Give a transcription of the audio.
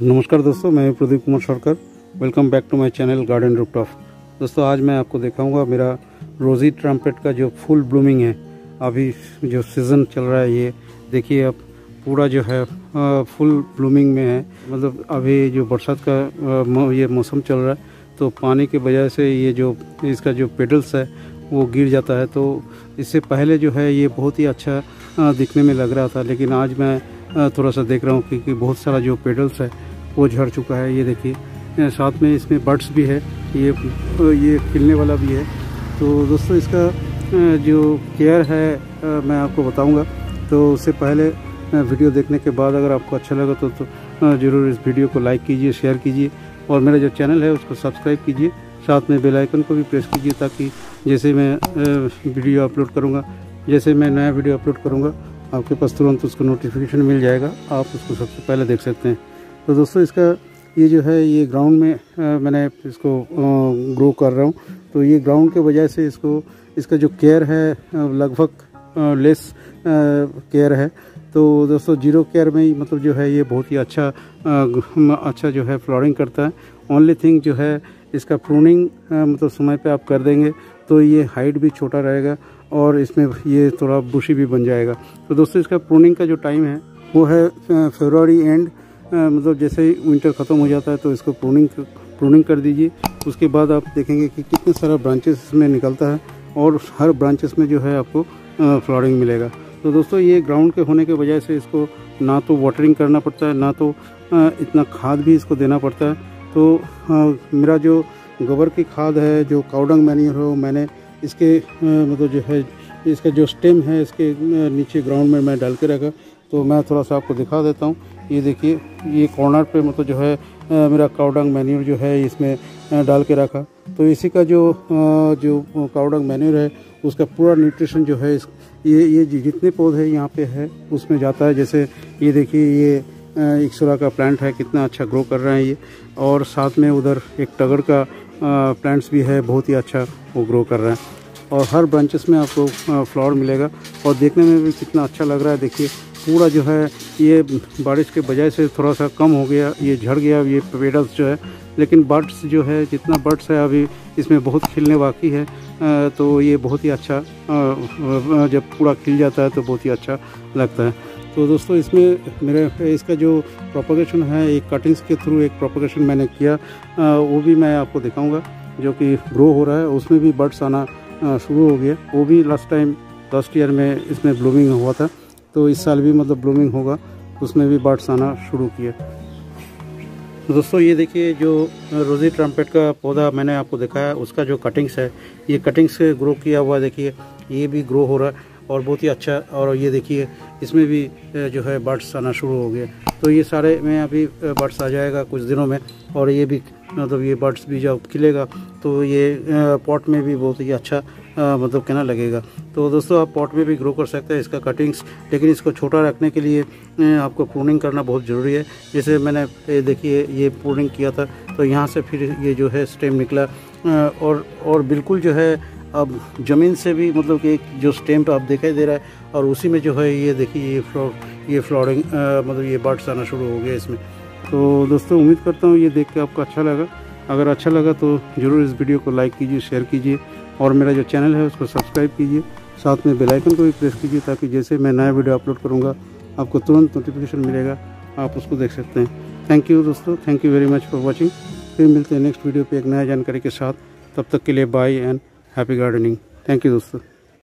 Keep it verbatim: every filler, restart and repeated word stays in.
नमस्कार दोस्तों, मैं Pradeep Kumar Sarkar. Welcome back to my channel garden rooftop. दोस्तों, आज मैं आपको दिखाऊंगा मेरा रोज़ी ट्रम्पेट का जो फुल ब्लूमिंग है, अभी जो सीज़न चल रहा है। ये देखिए आप, पूरा जो है फुल ब्लूमिंग में है। मतलब अभी जो बरसात का ये मौसम चल रहा है, तो पानी के वजह से ये जो इसका जो पेटल्स है वो गिर जाता है। तो इससे पहले जो है ये बहुत ही अच्छा दिखने में लग रहा था, लेकिन आज मैं थोड़ा सा देख रहा हूँ क्योंकि बहुत सारा जो पेटल्स है वो झड़ चुका है। ये देखिए, साथ में इसमें बर्ड्स भी है, ये ये खिलने वाला भी है। तो दोस्तों, इसका जो केयर है मैं आपको बताऊँगा। तो उससे पहले वीडियो देखने के बाद अगर आपको अच्छा लगा तो, तो ज़रूर इस वीडियो को लाइक कीजिए, शेयर कीजिए और मेरा जो चैनल है उसको सब्सक्राइब कीजिए। साथ में बेल आइकन को भी प्रेस कीजिए, ताकि जैसे मैं वीडियो अपलोड करूँगा जैसे मैं नया वीडियो अपलोड करूँगा आपके पास तुरंत उसको नोटिफिकेशन मिल जाएगा, आप उसको सबसे पहले देख सकते हैं। तो दोस्तों, इसका ये जो है ये ग्राउंड में आ, मैंने इसको आ, ग्रो कर रहा हूँ। तो ये ग्राउंड के वजह से इसको इसका जो केयर है लगभग लेस केयर है। तो दोस्तों, जीरो केयर में ही मतलब जो है ये बहुत ही अच्छा आ, अच्छा जो है फ्लावरिंग करता है। ओनली थिंग जो है इसका प्रूनिंग मतलब समय पे आप कर देंगे तो ये हाइट भी छोटा रहेगा और इसमें ये थोड़ा बुशी भी बन जाएगा। तो दोस्तों, इसका प्रूनिंग का जो टाइम है वो है फरवरी एंड, मतलब जैसे ही विंटर ख़त्म हो जाता है तो इसको प्रूनिंग प्रूनिंग कर दीजिए। उसके बाद आप देखेंगे कि कितने सारा ब्रांचेस इसमें निकलता है और हर ब्रांचेस में जो है आपको फ्लावरिंग मिलेगा। तो दोस्तों, ये ग्राउंड के होने के वजह से इसको ना तो वाटरिंग करना पड़ता है, ना तो इतना खाद भी इसको देना पड़ता है। तो मेरा जो गोबर की खाद है, जो काउडंग मैन्यूर हो, मैंने इसके मतलब जो है इसका जो स्टेम है इसके नीचे ग्राउंड में मैं डाल के रखा। तो मैं थोड़ा सा आपको दिखा देता हूँ। ये देखिए, ये कॉर्नर पे मतलब जो है मेरा काउडंग मैन्यूर जो है इसमें डाल के रखा। तो इसी का जो जो काउडंग मैन्यूर है उसका पूरा न्यूट्रिशन जो है इस ये ये जितने पौधे यहाँ पे है उसमें जाता है। जैसे ये देखिए, ये एक्सोला का प्लांट है, कितना अच्छा ग्रो कर रहा है ये। और साथ में उधर एक टगर का प्लांट्स भी है, बहुत ही अच्छा वो ग्रो कर रहा है। और हर ब्रांचेस में आपको फ्लावर मिलेगा और देखने में भी कितना अच्छा लग रहा है। देखिए, पूरा जो है ये बारिश के वजह से थोड़ा सा कम हो गया, ये झड़ गया ये पेडल्स जो है, लेकिन बर्ड्स जो है जितना बर्ड्स है अभी इसमें बहुत खिलने बाकी है। तो ये बहुत ही अच्छा, जब पूरा खिल जाता है तो बहुत ही अच्छा लगता है। तो दोस्तों, इसमें मेरे इसका जो प्रोपगेशन है एक कटिंग्स के थ्रू एक प्रोपगेशन मैंने किया, वो भी मैं आपको दिखाऊंगा, जो कि ग्रो हो रहा है। उसमें भी बर्ड्स आना शुरू हो गया। वो भी लास्ट टाइम लास्ट ईयर में इसमें ब्लूमिंग हुआ था, तो इस साल भी मतलब ब्लूमिंग होगा, उसमें भी बर्ड्स आना शुरू किया। दोस्तों, ये देखिए, जो रोज़ी ट्रम्पेट का पौधा मैंने आपको दिखाया उसका जो कटिंग्स है, ये कटिंग्स ग्रो किया हुआ देखिए, ये भी ग्रो हो रहा है और बहुत ही अच्छा। और ये देखिए, इसमें भी जो है बर्ड्स आना शुरू हो गए। तो ये सारे में अभी बर्ड्स आ जाएगा कुछ दिनों में। और ये भी मतलब ये बर्ड्स भी जब खिलेगा तो ये पॉट में भी बहुत ही अच्छा मतलब कहना लगेगा। तो दोस्तों, आप पॉट में भी ग्रो कर सकते हैं इसका कटिंग्स, लेकिन इसको छोटा रखने के लिए आपको प्रूनिंग करना बहुत ज़रूरी है। जैसे मैंने देखिए ये प्रूनिंग किया था, तो यहाँ से फिर ये जो है स्टेम निकला और और बिल्कुल जो है अब ज़मीन से भी मतलब कि एक जो स्टेम पे आप दिखाई दे रहा है और उसी में जो है ये देखिए ये फ्लोर ये फ्लोरिंग मतलब ये बर्ड्स आना शुरू हो गया इसमें। तो दोस्तों, उम्मीद करता हूँ ये देख के आपको अच्छा लगा। अगर अच्छा लगा तो ज़रूर इस वीडियो को लाइक कीजिए, शेयर कीजिए और मेरा जो चैनल है उसको सब्सक्राइब कीजिए। साथ में बेल आइकन को भी प्रेस कीजिए, ताकि जैसे मैं नया वीडियो अपलोड करूँगा आपको तुरंत नोटिफिकेशन मिलेगा, आप उसको देख सकते हैं। थैंक यू दोस्तों, thank you very much for watching. फिर मिलते हैं नेक्स्ट वीडियो पर एक नया जानकारी के साथ। तब तक के लिए bye and happy gardening. Thank you दोस्तों।